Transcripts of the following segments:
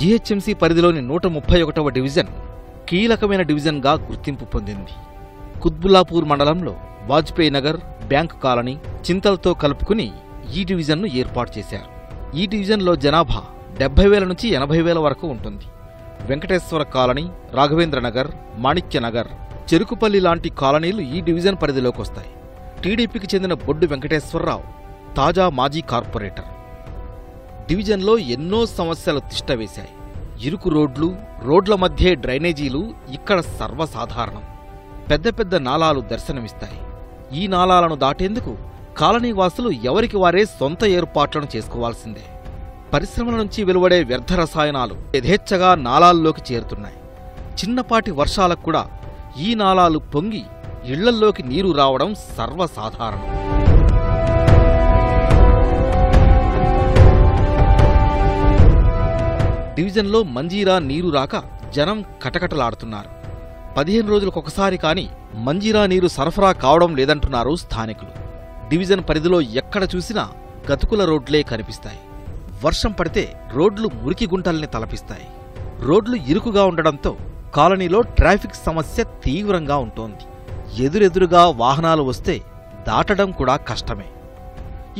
GHMC పరిధిలోని 131వ division కీలకమైన డివిజన్గా గుర్తింపు పొందింది. కుత్బుల్లాపూర్ మండలంలో వాజ్పేయి నగర్, బ్యాంక్ కాలనీ, చింతలతో కలుపుకుని ఈ డివిజన్ను ఏర్పాటు చేశారు. ఈ డివిజన్లో జనాభా 70,000 నుంచి 80,000 వరకు ఉంటుంది. వెంకటేశ్వర కాలనీ, రాఘవేంద్ర నగర్, మాణిక్య నగర్, చెరుకుపల్లి లాంటి కాలనీలు ఈ డివిజన్ పరిధిలోకి వస్తాయి. టీడీపీకి చెందిన బొడ్డు వెంకటేశ్వరరావు తాజా మాజీ కార్పొరేటర్. డివిజన్లో ఎన్నో సమస్యలు తిష్టవేశాయి. ఇరుకు రోడ్లు, రోడ్ల మధ్యే డ్రైనేజీలు ఇక్కడ సర్వసాధారణం. పెద్ద పెద్ద నాలాలు దర్శనమిస్తాయి. ఈ నాలాలను దాటేందుకు కాలనీ వాసులు ఎవరికి వారే సొంత ఏర్పాట్లను చేసుకోవాల్సిందే. పరిశ్రమల నుంచి వెలువడే వ్యర్థ రసాయనాలు యథేచ్ఛగా నాలాల్లోకి చేరుతున్నాయి. చిన్నపాటి వర్షాలకు కూడా ఈ నాలాలు పొంగి ఇళ్లల్లోకి నీరు రావడం సర్వసాధారణం. డివిజన్లో మంజీరా నీరు రాక జనం కటకటలాడుతున్నారు. 15 రోజులకొకసారి కానీ మంజీరా నీరు సరఫరా కావడం లేదంటున్నారు స్థానికులు. డివిజన్ పరిధిలో ఎక్కడ చూసినా గతుకుల రోడ్లే కనిపిస్తాయి. వర్షం పడితే రోడ్లు మురికి గుంటల్ని తలపిస్తాయి. రోడ్లు ఇరుకుగా ఉండడంతో కాలనీలో ట్రాఫిక్ సమస్య తీవ్రంగా ఉంటోంది. ఎదురెదురుగా వాహనాలు వస్తే దాటడం కూడా కష్టమే.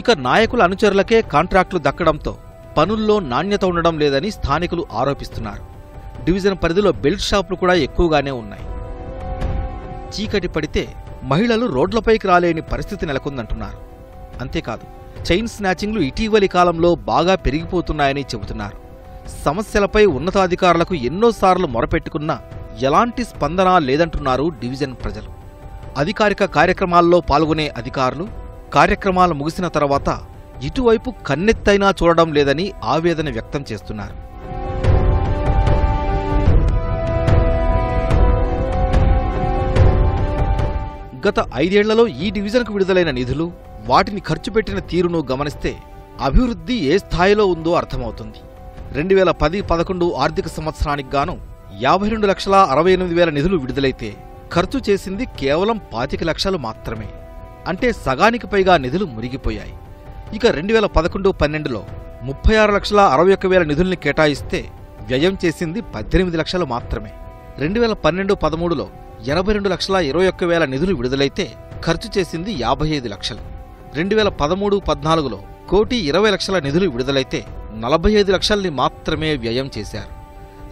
ఇక నాయకుల అనుచరులకే కాంట్రాక్టులు దక్కడంతో పనుల్లో నాణ్యత ఉండడం లేదని స్థానికులు ఆరోపిస్తున్నారు. డివిజన్ పరిధిలో బెల్ట్ షాపులు కూడా ఎక్కువగానే ఉన్నాయి. చీకటి పడితే మహిళలు రోడ్లపైకి రాలేని పరిస్థితి నెలకొందంటున్నారు. అంతేకాదు, చైన్ స్నాచింగ్లు ఇటీవలి కాలంలో బాగా పెరిగిపోతున్నాయని చెబుతున్నారు. సమస్యలపై ఉన్నతాధికారులకు ఎన్నోసార్లు మొరపెట్టుకున్నా ఎలాంటి స్పందన లేదంటున్నారు డివిజన్ ప్రజలు. అధికారిక కార్యక్రమాల్లో పాల్గొనే అధికారులు కార్యక్రమాలు ముగిసిన తర్వాత ఇటువైపు కన్నెత్తైనా చూడడం లేదని ఆవేదన వ్యక్తం చేస్తున్నారు. గత 5 ఏళ్లలో ఈ డివిజన్కు విడుదలైన నిధులు, వాటిని ఖర్చు పెట్టిన తీరును గమనిస్తే అభివృద్ధి ఏ స్థాయిలో ఉందో అర్థమవుతుంది. 2010-11 ఆర్థిక సంవత్సరానికి గాను 52,68,000 నిధులు విడుదలైతే ఖర్చు చేసింది కేవలం 25,00,000 మాత్రమే. అంటే సగానికి పైగా నిధులు మురిగిపోయాయి. ఇక 2011-12లో 36,61,000 నిధుల్ని కేటాయిస్తే వ్యయం చేసింది 18,00,000 మాత్రమే. 2012-13లో 82,21,000 నిధులు విడుదలైతే ఖర్చు చేసింది 55,00,000. 2013-14లో 1,20,00,000 నిధులు విడుదలైతే 45,00,000ని మాత్రమే వ్యయం చేశారు.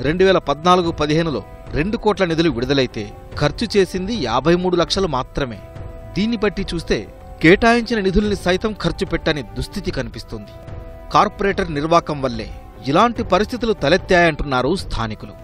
2014-15లో 2 కోట్ల నిధులు విడుదలైతే ఖర్చు చేసింది 53,00,000 మాత్రమే. దీన్ని బట్టి చూస్తే కేటాయించిన నిధుల్ని సైతం ఖర్చు పెట్టని దుస్థితి కనిపిస్తుంది. కార్పొరేటర్ నిర్వాకం వల్లే ఇలాంటి పరిస్థితులు తలెత్తాయంటున్నారు స్థానికులు.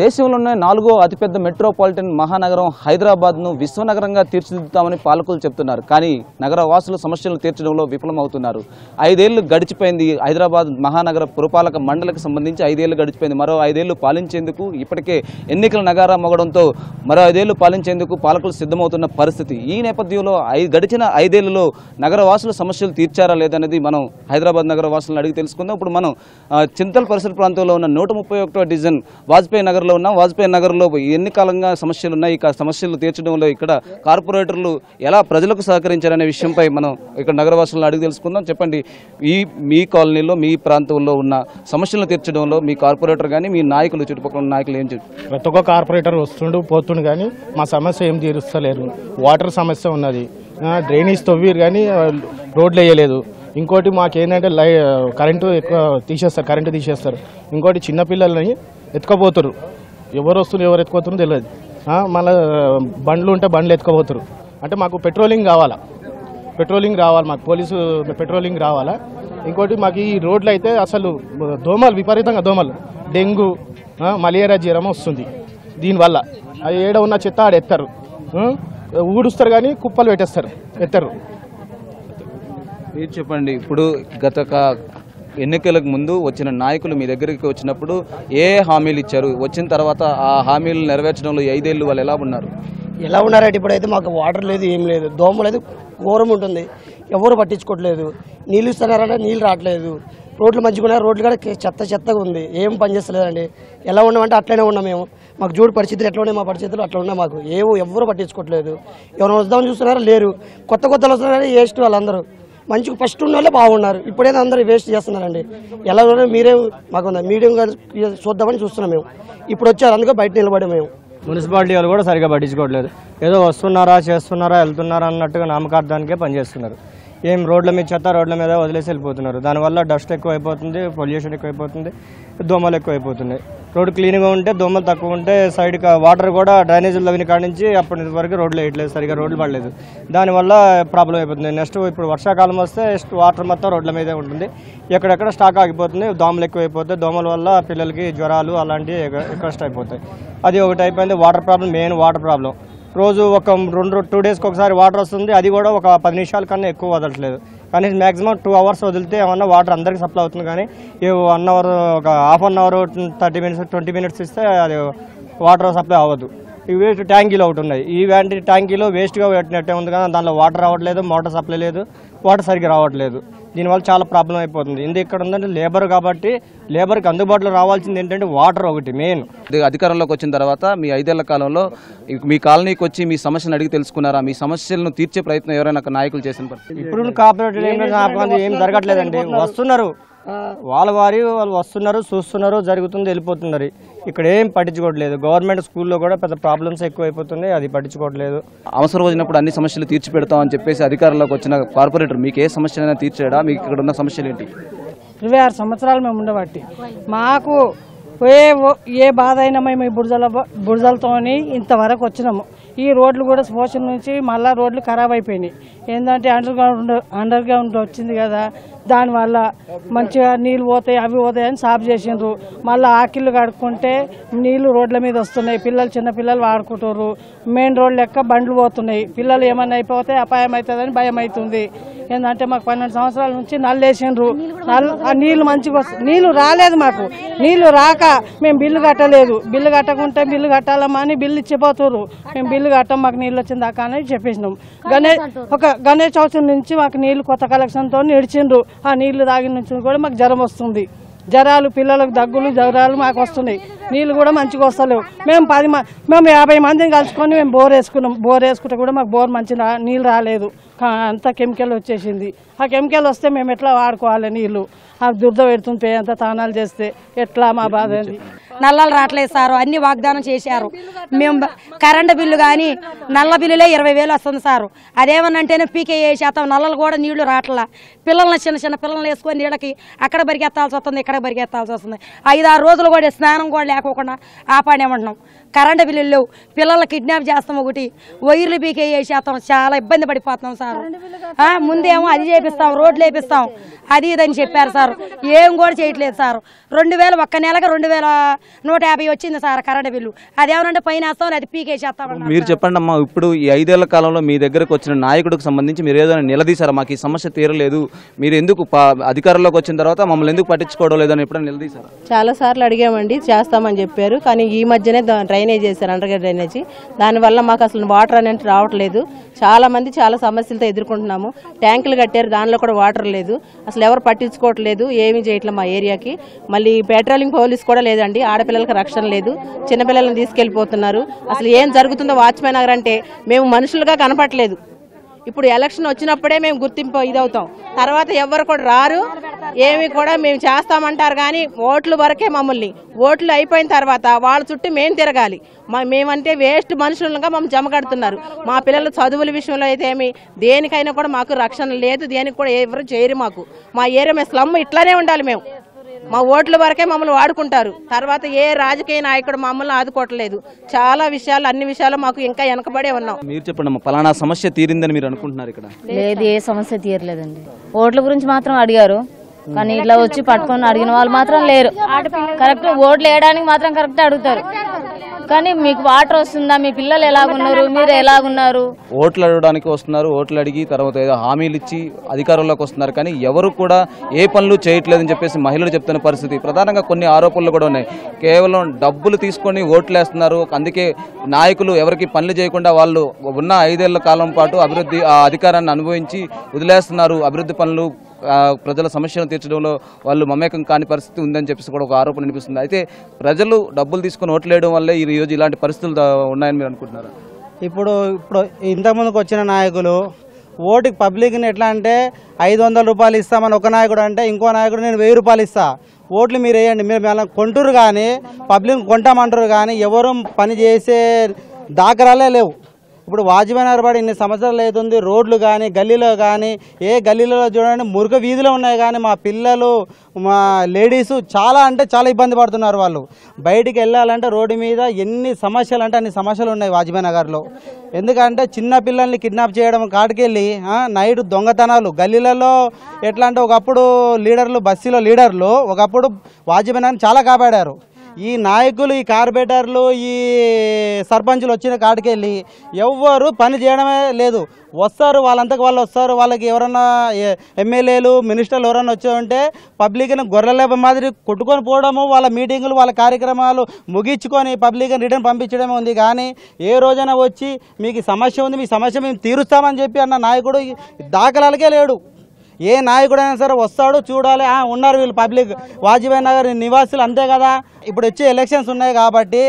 దేశంలోనే 4వ అతిపెద్ద మెట్రోపాలిటన్ మహానగరం హైదరాబాద్ను విశ్వనగరంగా తీర్చిదిద్దుతామని పాలకులు చెప్తున్నారు. కానీ నగర వాసులు సమస్యలు తీర్చడంలో విఫలమవుతున్నారు. 5 ఏళ్లు గడిచిపోయింది. హైదరాబాద్ మహానగర పురపాలక మండలికి సంబంధించి 5 ఏళ్లు గడిచిపోయింది. మరో 5 ఏళ్లు పాలించేందుకు ఇప్పటికే ఎన్నికల నగారా మోగడంతో మరో 5 ఏళ్లు పాలించేందుకు పాలకులు సిద్ధమవుతున్న పరిస్థితి. ఈ నేపథ్యంలో గడిచిన 5 ఏళ్లలో నగర వాసుల సమస్యలు తీర్చారా లేదనేది మనం హైదరాబాద్ నగర వాసులను అడిగి తెలుసుకుందాం. ఇప్పుడు మనం చింతల్ పరిసర ప్రాంతంలో ఉన్న 131వ డివిజన్ వాజ్పేయి నగర్ ఉన్న వాజ్పేయి నగర్లో ఎన్ని కాలంగా సమస్యలు ఉన్నాయి. ఇక సమస్యలు తీర్చడంలో ఇక్కడ కార్పొరేటర్లు ఎలా ప్రజలకు సహకరించారనే విషయంపై మనం ఇక్కడ నగరవాసులను అడిగి తెలుసుకుందాం. చెప్పండి, మీ కాలనీలో, మీ ప్రాంతంలో ఉన్న సమస్యలను తీర్చడంలో మీ కార్పొరేటర్ కానీ మీ నాయకులు, చుట్టుపక్కల నాయకులు ఏం చెప్తారు? ప్రతి ఒక్క కార్పొరేటర్ వస్తుండు పోతుండు కానీ మా సమస్య ఏం తీరుస్తలేరు. వాటర్ సమస్య ఉన్నది, డ్రైనేజ్ తవ్వీరు కానీ రోడ్లు వేయలేదు. ఇంకోటి మాకేంటంటే కరెంటు ఎక్కువ తీసేస్తారు, ఇంకోటి చిన్నపిల్లలని ఎత్తుకపోతారు. ఎవరు వస్తున్నారు, ఎవరు ఎత్తుకోతారో తెలియదు. మళ్ళీ బండ్లు ఉంటే బండ్లు ఎత్తుకపోతారు. అంటే మాకు పెట్రోలింగ్ కావాలా, మాకు పోలీసు పెట్రోలింగ్ రావాలా. ఇంకోటి మాకు ఈ రోడ్లు అయితే అసలు దోమలు, విపరీతంగా దోమలు, డెంగ్యూ, మలేరియా జ్వరం వస్తుంది. దీనివల్ల అది ఏడ ఉన్న చెత్త ఆడ ఎత్తారు, ఊడుస్తారు కానీ కుప్పలు పెట్టేస్తారు, ఎత్తారు. మీరు చెప్పండి, ఇప్పుడు గత ఎన్నికలకు ముందు వచ్చిన నాయకులు మీ దగ్గరికి వచ్చినప్పుడు ఏ హామీలు ఇచ్చారు? వచ్చిన తర్వాత ఆ హామీలు నెరవేర్చడంలో 5 ఏళ్ళు వాళ్ళు ఎలా ఉన్నారంటే ఇప్పుడైతే మాకు వాటర్ లేదు, ఏం లేదు, దోమలు అయితే ఘోరం ఉంటుంది. ఎవరు పట్టించుకోవట్లేదు. నీళ్ళు ఇస్తున్నారంటే నీళ్ళు రావట్లేదు. రోడ్లు మంచిగా, రోడ్లు కూడా చెత్తగా ఉంది. ఏం పని చేస్తలేదండి. ఎలా ఉన్నామంటే అట్లనే ఉన్నాం మేము. మాకు జూడు పరిస్థితులు ఎట్లా ఉన్నాయి, మా పరిస్థితులు అట్లా ఉన్నాయి. మాకు ఎవరు పట్టించుకోవట్లేదు. ఎవరైనా వద్దామని చూస్తున్నారా, లేరు. కొత్త వస్తున్నారని వేస్ట్ వాళ్ళందరూ. మంచి ఫస్ట్ ఉన్నోళ్ళే బాగున్నారు ఇప్పుడేదో అందరూ వేస్ట్ చేస్తున్నారండి ఎలాగోనే మీరే మాకుంద మీడియం గా చూద్దామని చూస్తున్నాం మేము ఇప్పుడు వచ్చారు అందుకే బయట నిలబడాము మేము మున్సిపాలిటీ వాళ్ళు కూడా సరిగా పట్టించుకోవట్లేదు ఏదో వస్తున్నారా చేస్తున్నారా వెళ్తున్నారా అన్నట్టుగా నామకార్థానికే పని చేస్తున్నారు ఏం రోడ్ల మీద చెత్త రోడ్ల మీద వదిలేసి వెళ్ళిపోతున్నారు దానివల్ల డస్ట్ ఎక్కువైపోతుంది పొల్యూషన్ ఎక్కువైపోతుంది దోమలు ఎక్కువైపోతున్నాయి రోడ్ క్లీన్ గా ఉంటే దోమలు తక్కువ ఉంటే సైడ్ కి వాటర్ కూడా డ్రైనేజీలో విని కాడి నుంచి అప్పటి వరకు రోడ్లు వేయట్లేదు సరిగా రోడ్లు పడలేదు దానివల్ల ప్రాబ్లం అయిపోతుంది నెక్స్ట్ ఇప్పుడు వర్షాకాలం వస్తే వాటర్ మొత్తం రోడ్ల మీదే ఉంటుంది ఎక్కడెక్కడ స్టాక్ ఆగిపోతుంది దోమలు ఎక్కువైపోతాయి దోమల వల్ల పిల్లలకి జ్వరాలు అలాంటివి ఎక్స్ట్రా అయిపోతాయి అది ఒకటి అయిపోయింది water problem main water problem రోజు ఒక టూ డేస్కి ఒకసారి వాటర్ వస్తుంది అది కూడా ఒక 10 నిమిషాల కన్నా ఎక్కువ వదలట్లేదు కానీ మ్యాక్సిమం 2 అవర్స్ వదిలితే ఏమన్నా వాటర్ అందరికీ సప్లై అవుతుంది కానీ 1 అవర్ ఒక ½ అవర్ 30 మినిట్స్ 20 మినిట్స్ ఇస్తే అది వాటర్ సప్లై అవ్వదు ఈ వేస్ట్ ట్యాంకీలు ఒకటి ఉన్నాయి ఈ వ్యాంటీ ట్యాంకీలో వేస్ట్గా పెట్టినట్టే ఉంది కానీ దానిలో వాటర్ రావట్లేదు మోటార్ సప్లై లేదు వాటర్ సరిగ్గా రావట్లేదు దీనివల్ల చాలా ప్రాబ్లం అయిపోతుంది ఇది ఇక్కడ ఉందంటే లేబర్ కాబట్టి లేబర్కి అందుబాటులో రావాల్సింది ఏంటంటే వాటర్ ఒకటి మెయిన్ అధికారంలోకి వచ్చిన తర్వాత మీ 5 ఏళ్ల కాలంలో మీ కాలనీకి వచ్చి మీ సమస్యను అడిగి తెలుసుకున్నారా మీ సమస్యలను తీర్చే ప్రయత్నం ఎవరైనా నాయకులు చేసిన ఇప్పుడు కార్పొరేటర్ ఏం జరగట్లేదండి వస్తున్నారు వాళ్ళ వారి వాళ్ళు వస్తున్నారు చూస్తున్నారు జరుగుతుంది వెళ్ళిపోతున్నారు ఇక్కడ ఏం పట్టించుకోవట్లేదు గవర్నమెంట్ స్కూల్లో కూడా పెద్ద ప్రాబ్లమ్స్ ఎక్కువైపోతుంది అది పట్టించుకోవట్లేదు అవసరం వచ్చినప్పుడు అన్ని సమస్యలు తీర్చి పెడతామని చెప్పేసి అధికారంలోకి వచ్చిన కార్పొరేటర్ మీకు ఏ సమస్యలైనా తీర్చేడా మీకు ఇక్కడ ఉన్న సమస్యలు ఏంటి 26 సంవత్సరాలు మేము ఉండబట్టి మాకు ఏ బాధ అయినా మేము బురదలతో ఇంతవరకు వచ్చినాము ఈ రోడ్లు కూడా స్పోషన్ నుంచి మళ్ళీ రోడ్లు ఖరాబ్ అయిపోయినాయి ఏంటంటే అండర్ గ్రౌండ్ వచ్చింది కదా దానివల్ల మంచిగా నీళ్ళు పోతాయి అవి పోతాయి అని సాఫ్ చేసిండ్రు మళ్ళీ ఆకిళ్ళు కడుక్కుంటే నీళ్లు రోడ్ల మీద వస్తున్నాయి పిల్లలు చిన్నపిల్లలు వాడుకుంటారు మెయిన్ రోడ్ లెక్క బండ్లు పోతున్నాయి పిల్లలు ఏమన్నా అయిపోతే అపాయం అవుతుందని భయం అవుతుంది ఏంటంటే మాకు 12 సంవత్సరాల నుంచి నల్లు వేసిండ్రు నీళ్ళు మంచిగా నీళ్ళు రాలేదు మాకు నీళ్ళు రాక మేము బిల్లు కట్టలేదు బిల్లు కట్టకుంటే బిల్లు కట్టాలమ్మా అని బిల్లు ఇచ్చిపోతున్నారు మేము బిల్లు కట్టం మాకు నీళ్ళు వచ్చిన దాకా అని చెప్పేసినాం గణేష్ చౌచర్ నుంచి మాకు నీళ్లు కొత్త కలెక్షన్తో నిడిచిండ్రు ఆ నీళ్లు తాగిన నుంచి కూడా మాకు జ్వరం వస్తుంది జ్వరాలు పిల్లలకు దగ్గులు జ్వరాలు మాకు వస్తున్నాయి నీళ్ళు కూడా మంచిగా వస్తలేవు మేము 50 మందిని కలుసుకొని మేము బోర్ వేసుకున్నాం బోర్ వేసుకుంటే కూడా మాకు బోర్ మంచి నీళ్ళు రాలేదు అంతా కెమికల్ వచ్చేసింది ఆ కెమికల్ వస్తే మేము ఎట్లా వాడుకోవాలి నీళ్ళు ఆ దుర్ద పెడుతుంది అంత తానాలు చేస్తే ఎట్లా మా బాధ అది నల్లలు రావట్లేదు సారు అన్ని వాగ్దానం చేశారు మేము కరెంటు బిల్లు కానీ నల్ల బిల్లులే 20,000 వస్తుంది సారు అదేమనంటేనే పీకే శాతం నల్లలు కూడా నీళ్లు రావట్లా పిల్లల్ని చిన్న పిల్లల్ని వేసుకొని నీళ్ళకి అక్కడ బరిగెత్తాల్సి వస్తుంది ఇక్కడ బరిగెత్తాల్సి వస్తుంది 5-6 రోజులు కూడా స్నానం కూడా లేకోకుండా ఆపాడేమంటున్నాం కరెంటు బిల్లులు లేవు పిల్లల్ని కిడ్నాప్ చేస్తాం ఒకటి వైర్లు పీకే శాతం చాలా ఇబ్బంది పడిపోతున్నాం సారు ముందేమో అది చేపిస్తాం రోడ్లు వేపిస్తాం అది ఇదని చెప్పారు సార్ ఏం కూడా చేయట్లేదు సార్ 2000 ఒక్క నెలకి 2150 వచ్చింది సార్ కరెంటు బిల్లు అదేమనంటే పైన అది పీకేసేస్తాం మీరు చెప్పండి అమ్మా ఇప్పుడు ఈ 5 ఏళ్ల కాలంలో మీ దగ్గరకు వచ్చిన నాయకుడికి సంబంధించి మీరు ఏదైనా నిలదీశారా మాకు ఈ సమస్య తీరలేదు మీరు ఎందుకు అధికారంలోకి వచ్చిన తర్వాత మమ్మల్ని ఎందుకు పట్టించుకోవడం లేదని ఎప్పుడైనా నిలదీశారా చాలా సార్లు అడిగామండి చేస్తామని చెప్పారు కానీ ఈ మధ్యనే డ్రైనేజ్ చేశారు అండర్గ్రౌండ్ డ్రైనేజ్ దానివల్ల మాకు అసలు వాటర్ అనేది రావట్లేదు చాలా మంది చాలా సమస్యలతో ఎదుర్కొంటున్నాము ట్యాంకులు కట్టారు దానిలో కూడా వాటర్ లేదు అసలు ఎవరు పట్టించుకోవట్లేదు ఏమీ చేయట్లేదు మా ఏరియాకి మళ్ళీ పెట్రోలింగ్ పోలీస్ కూడా లేదండి ఆడపిల్లలకు రక్షణ లేదు చిన్నపిల్లలను తీసుకెళ్లిపోతున్నారు అసలు ఏం జరుగుతుందో వాచ్మెన్ నగర్ అంటే మేము మనుషులుగా కనపడలేదు ఇప్పుడు ఎలక్షన్ వచ్చినప్పుడే మేము గుర్తింపు ఇదవుతాం తర్వాత ఎవరు కూడా రారు ఏమి కూడా మేము చేస్తామంటారు కానీ ఓట్లు వరకే మమ్మల్ని ఓట్లు అయిపోయిన తర్వాత వాళ్ళ చుట్టూ మేము తిరగాలి మేమంటే వేస్ట్ మనుషులుగా మమ్మల్ని జమ కడుతున్నారు మా పిల్లల చదువుల విషయంలో అయితే ఏమి దేనికైనా కూడా మాకు రక్షణ లేదు దేనికి కూడా ఎవరు చేయరు మాకు మా ఏరియా మేము స్లమ్ ఇట్లానే ఉండాలి మేము మా ఓట్ల వరకే మమ్మల్ని వాడుకుంటారు తర్వాత ఏ రాజకీయ నాయకుడు మమ్మల్ని ఆదుకోవట్లేదు చాలా విషయాలు అన్ని విషయాలు మాకు ఇంకా వెనకబడే ఉన్నాం మీరు చెప్పండి ఫలానా సమస్య తీరిందని మీరు అనుకుంటున్నారు ఇక్కడ లేదు ఏ సమస్య తీరలేదండి ఓట్ల గురించి మాత్రం అడిగారు కానీ ఇట్లా వచ్చి పట్టుకొని అడిగిన వాళ్ళు మాత్రం లేరు కరెక్ట్ ఓట్లు వేయడానికి మాత్రం కరెక్ట్ అడుగుతారు కానీ మీకు వాటర్ వస్తుందా మీ పిల్లలు ఎలాగున్నారు మీరు ఎలాగున్నారు ఓట్లు అడగడానికి వస్తున్నారు ఓట్లు అడిగి తర్వాత ఏదో హామీలు ఇచ్చి అధికారంలోకి వస్తున్నారు కానీ ఎవరు కూడా ఏ పనులు చేయట్లేదని చెప్పేసి మహిళలు చెప్తున్న పరిస్థితి ప్రధానంగా కొన్ని ఆరోపణలు కూడా ఉన్నాయి కేవలం డబ్బులు తీసుకొని ఓట్లు వేస్తున్నారు అందుకే నాయకులు ఎవరికి పనులు చేయకుండా వాళ్ళు ఉన్న 5 ఏళ్ల కాలం పాటు అభివృద్ధి ఆ అధికారాన్ని అనుభవించి వదిలేస్తున్నారు అభివృద్ధి పనులు ప్రజల సమస్యలను తీర్చడంలో వాళ్ళు మమేకం కాని పరిస్థితి ఉందని చెప్పేసి కూడా ఒక ఆరోపణ వినిపిస్తుంది అయితే ప్రజలు డబ్బులు తీసుకుని ఓట్లు వేయడం వల్లే ఈ రోజు ఇలాంటి పరిస్థితులు ఉన్నాయని మీరు అనుకుంటున్నారు ఇప్పుడు ఇంతకుముందుకు వచ్చిన నాయకులు ఓటుకి పబ్లిక్ని ఎట్లా అంటే 500 రూపాయలు ఇస్తామని ఒక నాయకుడు అంటే ఇంకో నాయకుడు నేను 1000 రూపాయలు ఇస్తా, ఓట్లు మీరు వేయండి, మీరు అలా కొంటురు కానీ పబ్లిక్ కొంటామంటారు కానీ ఎవరు పని చేసే దాఖలాలే లేవు. ఇప్పుడు వాజ్పేయి నగరబడి ఇన్ని సంవత్సరాలు అవుతుంది, రోడ్లు కానీ గల్లీలో కానీ ఏ గల్లీలో చూడండి మురుక వీధిలో ఉన్నాయి కానీ మా పిల్లలు మా లేడీసు చాలా అంటే చాలా ఇబ్బంది పడుతున్నారు. వాళ్ళు బయటికి వెళ్ళాలంటే రోడ్డు మీద ఎన్ని సమస్యలు అంటే అన్ని సమస్యలు ఉన్నాయి వాజ్పేయి నగర్లో. ఎందుకంటే చిన్న పిల్లల్ని కిడ్నాప్ చేయడం, కాటికెళ్ళి నైట్ దొంగతనాలు గల్లీలలో. ఎట్లా అంటే ఒకప్పుడు లీడర్లు బస్సీలో లీడర్లు ఒకప్పుడు వాజ్పేయి నగర్ని చాలా కాపాడారు. ఈ నాయకులు ఈ కార్పొరేటర్లు ఈ సర్పంచులు వచ్చిన కాడికెళ్ళి ఎవ్వరు పని చేయడమే లేదు. వస్తారు వాళ్ళంతకు వాళ్ళు వస్తారు, వాళ్ళకి ఎవరన్నా ఎమ్మెల్యేలు మినిస్టర్లు ఎవరన్నా వచ్చామంటే పబ్లిక్ని గొర్రెల మాదిరి కొట్టుకొని పోవడము, వాళ్ళ మీటింగులు వాళ్ళ కార్యక్రమాలు ముగించుకొని పబ్లిక్ని రిటర్న్ పంపించడమే ఉంది. కానీ ఏ రోజైనా వచ్చి మీకు సమస్య ఉంది, మీ సమస్య మేము తీరుస్తామని చెప్పి అన్న నాయకుడు దాఖలాలకే లేడు. ఏ నాయకుడైనా సరే వస్తాడు, చూడాలి ఉన్నారు వీళ్ళు పబ్లిక్ వాజ్పేయి నగర్ నివాసులు అంతే కదా. ఇప్పుడు వచ్చే ఎలక్షన్స్ ఉన్నాయి కాబట్టి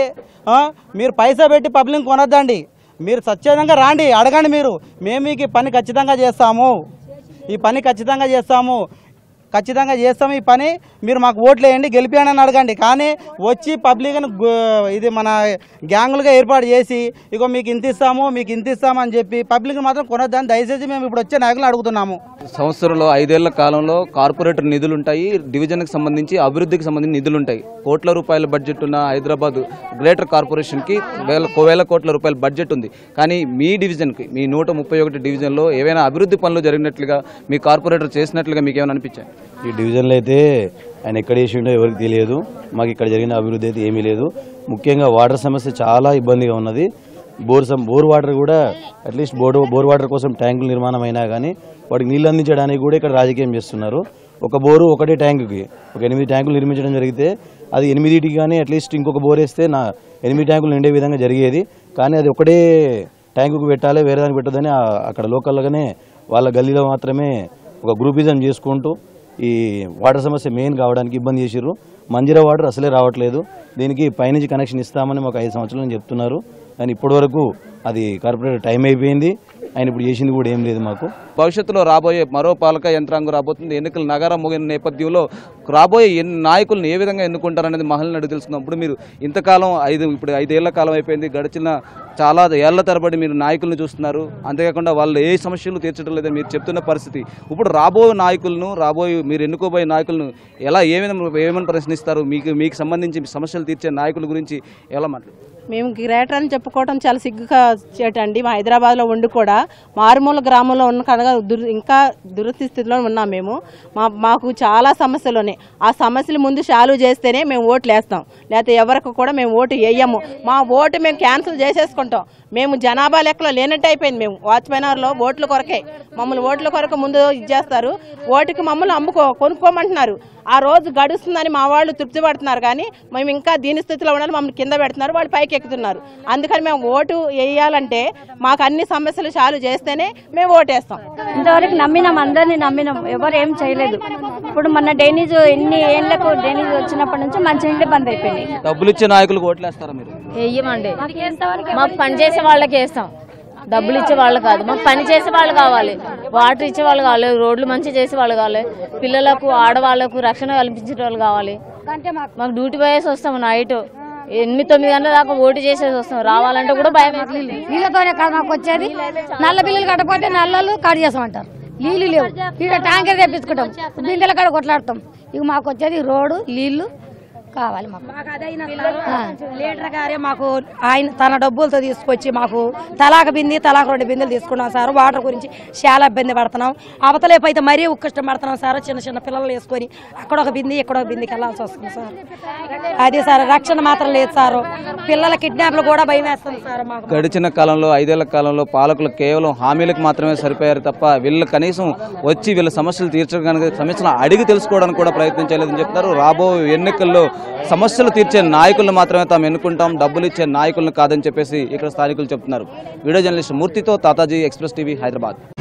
మీరు పైసా పెట్టి పబ్లిక్ కొనద్దండి, మీరు స్వచ్ఛందంగా రాండి, అడగండి, మీరు మేము మీకు పని ఖచ్చితంగా చేస్తాము, ఈ పని ఖచ్చితంగా చేస్తాము, ఖచ్చితంగా చేస్తాము ఈ పని, మీరు మాకు ఓట్లు వేయండి, గెలిపియండి అని అడగండి. కానీ వచ్చి పబ్లిక్ను ఇది మన గ్యాంగులుగా ఏర్పాటు చేసి ఇగో మీకు ఇంతిస్తాము మీకు ఇంతిస్తాము అని చెప్పి పబ్లిక్ని మాత్రం కొనొద్దని దయచేసి మేము ఇప్పుడు వచ్చే నాయకులను అడుగుతున్నాము. సంవత్సరంలో 5 ఏళ్ల కాలంలో కార్పొరేటర్ నిధులు ఉంటాయి, డివిజన్కి సంబంధించి అభివృద్ధికి సంబంధించి నిధులు ఉంటాయి. కోట్ల రూపాయల బడ్జెట్ ఉన్న హైదరాబాద్ గ్రేటర్ కార్పొరేషన్కి వేల కోట్ల రూపాయల బడ్జెట్ ఉంది. కానీ మీ డివిజన్కి మీ 131 డివిజన్లో ఏవైనా అభివృద్ధి పనులు జరిగినట్లుగా మీ కార్పొరేటర్ చేసినట్లుగా మీకు ఏమైనా అనిపించాయి? ఈ డివిజన్లో అయితే ఆయన ఎక్కడ చేసిండో ఎవరికి తెలియదు. మాకు ఇక్కడ జరిగిన అభివృద్ధి అయితే ఏమీ లేదు. ముఖ్యంగా వాటర్ సమస్య చాలా ఇబ్బందిగా ఉన్నది. బోర్ వాటర్ కూడా అట్లీస్ట్ బోర్ వాటర్ కోసం ట్యాంకులు నిర్మాణం అయినా కానీ వాటికి నీళ్ళు అందించడానికి కూడా ఇక్కడ రాజకీయం చేస్తున్నారు. ఒక బోరు ఒకటే ట్యాంకుకి ఒక 8 ట్యాంకులు నిర్మించడం జరిగితే అది 8కి కానీ అట్లీస్ట్ ఇంకొక బోర్ వేస్తే నా 8 ట్యాంకులు నిండే విధంగా జరిగేది. కానీ అది ఒకటే ట్యాంకుకు పెట్టాలి, వేరే దానికి పెట్టదని అక్కడ లోకల్గానే వాళ్ళ గల్లీలో మాత్రమే ఒక గ్రూపిజం చేసుకుంటూ ఈ వాటర్ సమస్య మెయిన్ కావడానికి ఇబ్బంది చేసిర్రు. మంజీరా వాటర్ అసలే రావట్లేదు. దీనికి పైనుంచి కనెక్షన్ ఇస్తామని మాకు 5 సంవత్సరాలు చెప్తున్నారు. కానీ ఇప్పటి వరకు అది కార్పొరేటర్ టైం అయిపోయింది, ఆయన ఇప్పుడు చేసింది కూడా ఏం లేదు మాకు. భవిష్యత్తులో రాబోయే మరో పాలక యంత్రాంగం రాబోతుంది. ఎన్నికలు నగరం ముగిన నేపథ్యంలో రాబోయే నాయకులను ఏ విధంగా ఎన్నుకుంటారనేది మహిళలను అడిగి తెలుసుకున్నప్పుడు మీరు ఇంతకాలం ఇప్పుడు 5 ఏళ్ల కాలం అయిపోయింది, గడిచిన చాలా ఏళ్ల తరబడి మీరు నాయకులను చూస్తున్నారు, అంతేకాకుండా వాళ్ళు ఏ సమస్యలు తీర్చడం లేదని మీరు చెప్తున్న పరిస్థితి. ఇప్పుడు రాబోయే నాయకులను మీరు ఎన్నుకోబోయే నాయకులను ఎలా ఏమైనా ప్రశ్నిస్తారు? మీకు సంబంధించి సమస్యలు తీర్చే నాయకుల గురించి ఎలా మాట్లాడారు? మేము గ్రేటర్ అని చెప్పుకోవడం చాలా సిగ్గుగా చేయటండి. మా హైదరాబాద్లో ఉండి కూడా మారుమూల గ్రామంలో ఉన్న కనుక ఇంకా దురస్థితిలో ఉన్నాం మేము. మాకు చాలా సమస్యలు ఉన్నాయి. ఆ సమస్యలు ముందు సాల్వ్ చేస్తేనే మేము ఓట్లు వేస్తాం, లేకపోతే ఎవరికి కూడా మేము ఓటు వేయము. మా ఓటు మేము క్యాన్సిల్ చేసేసుకుంటాం. మేము జనాభా లెక్కలో లేనట్టు అయిపోయింది. మేము వాజ్పేయి నగర్లో ఓట్ల కొరకే మమ్మల్ని ఓట్ల కొరకు ముందు ఇచ్చేస్తారు, ఓటుకి మమ్మల్ని కొనుక్కోమంటున్నారు. ఆ రోజు గడుస్తుందని మా వాళ్ళు తృప్తి పడుతున్నారు, కానీ మేము ఇంకా దీని స్థితిలో ఉండాలి. మమ్మల్ని కింద పెడుతున్నారు, వాళ్ళు పైకి ఎక్కుతున్నారు. అందుకని మేము ఓటు వేయాలంటే మాకు అన్ని సమస్యలు సాల్వ్ చేస్తేనే మేము ఓటేస్తాం. ఇంతవరకు నమ్మినాం, అందరినీ నమ్మినాం, ఎవరు ఏం చేయలేదు. ఇప్పుడు మన డ్రైనేజ్ ఎన్ని ఏళ్లకు డ్రైనేజ్ వచ్చినప్పటి నుంచి మంచినీళ్ళు బంద్ అయిపోయింది. డబ్బులు ఇచ్చే నాయకులకు ఓట్లు వేస్తారా మీరు? వేయమండి, మాకు పనిచేసే వాళ్ళకి వేస్తాం. డబ్బులు ఇచ్చే వాళ్ళు కాదు, మాకు పని చేసే వాళ్ళు కావాలి, వాటర్ ఇచ్చే వాళ్ళు కావాలి, రోడ్లు మంచిగా చేసే వాళ్ళు కావాలి, పిల్లలకు ఆడవాళ్లకు రక్షణ కల్పించే వాళ్ళు కావాలి. మాకు డ్యూటీ పోయేసి వస్తాము, నైట్ 8-9 గంటల దాకా ఓటు చేసేసి వస్తాం. రావాలంటే కూడా భయం. నీళ్ళతోనే కాదు మాకు వచ్చేది, నల్ల బిల్లులు కట్టకపోతే నల్లలు కట్ చేస్తామంటారు. నీళ్ళు లేవు, ఇక ట్యాంకర్ తెప్పించుకుంటాం, బిందెల కాడ కొట్లాడతాం. ఇక మాకు వచ్చేది రోడ్డు, నీళ్లు కావాలి మాకు. లీడర్ గారే మాకు ఆయన తన డబ్బులతో తీసుకొచ్చి మాకు తలాకు బింది తలాకు 2 బిందెలు తీసుకున్నాం సార్. వాటర్ గురించి చాలా ఇబ్బంది పడుతున్నాం. అవతలేపు అయితే మరీ ఉక్కష్టం పడుతున్నాం సార్. చిన్న చిన్న పిల్లలు వేసుకొని అక్కడ ఒక బింది ఇక్కడ ఒక బిందికి వెళ్ళాల్సి వస్తుంది సార్. అదే సార్, రక్షణ మాత్రం లేదు సార్. పిల్లల కిడ్నాప్లు కూడా భయం వేస్తుంది సార్. గడిచిన కాలంలో 5 ఏళ్ల కాలంలో పాలకులు కేవలం హామీలకు మాత్రమే సరిపోయారు తప్ప వీళ్ళు కనీసం వచ్చి వీళ్ళ సమస్యలు తీర్చడానికి, సమస్యలు అడిగి తెలుసుకోవడానికి కూడా ప్రయత్నించలేదని చెప్తారు. రాబోయే ఎన్నికల్లో సమస్యలు తీర్చే నాయకులను మాత్రమే తాము ఎన్నుకుంటాం, డబ్బులు ఇచ్చే నాయకులను కాదని చెప్పేసి ఇక్కడ స్థానికులు చెప్తున్నారు. వీడియో జర్నలిస్ట్ మూర్తితో తాతాజీ, ఎక్స్ప్రెస్ టీవీ, హైదరాబాద్.